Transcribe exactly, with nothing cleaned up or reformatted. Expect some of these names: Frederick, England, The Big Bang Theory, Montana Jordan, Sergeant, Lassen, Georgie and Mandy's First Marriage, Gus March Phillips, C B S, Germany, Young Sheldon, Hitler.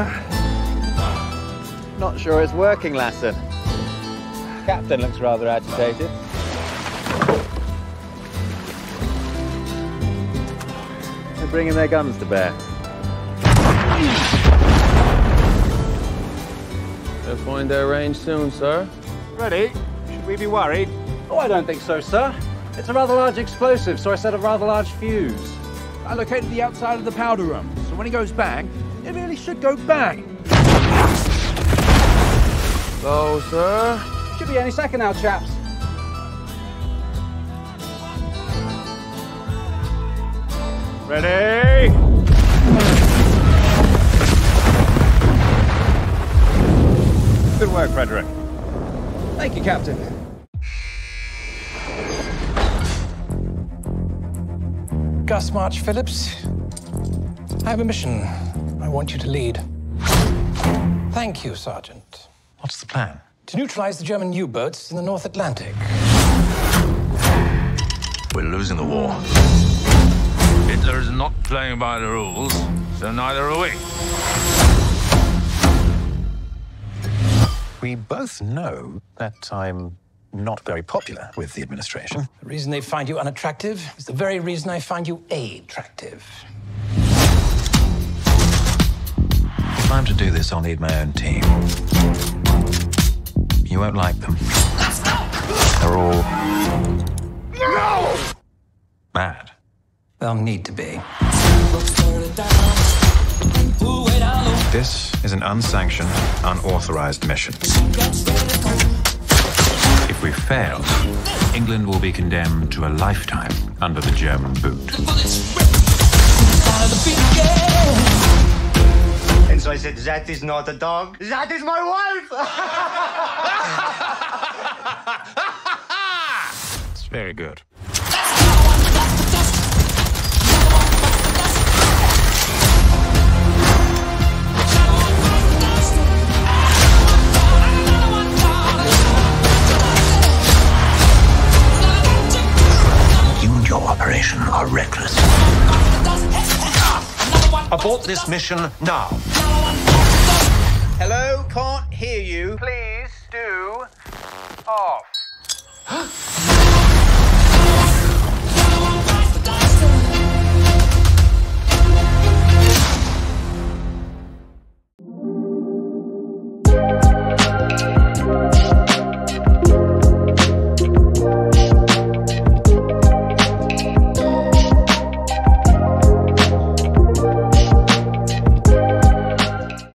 Uh, not sure it's working, Lassen. The captain looks rather agitated. They're bringing their guns to bear. They'll find their range soon, sir. Ready? Should we be worried? Oh, I don't think so, sir. It's a rather large explosive, so I set a rather large fuse. I located the outside of the powder room, so when it goes bang, it really should go bang. So, sir? Should be any second now, chaps. Ready? Good work, Frederick. Thank you, Captain. Gus March Phillips, I have a mission I want you to lead. Thank you, Sergeant. What's the plan? To neutralize the German U-boats in the North Atlantic. We're losing the war. Hitler is not playing by the rules, so neither are we. We both know that I'm not very popular with the administration. The reason they find you unattractive is the very reason I find you attractive. If I'm to do this, I'll need my own team. You won't like them. They're all... No! Mad. They'll need to be. This is an unsanctioned, unauthorized mission. If we fail, England will be condemned to a lifetime under the German boot. And so I said, that is not a dog, that is my wife! It's very good. Operation are reckless. Abort this mission now. Hello, can't hear you. Please do off.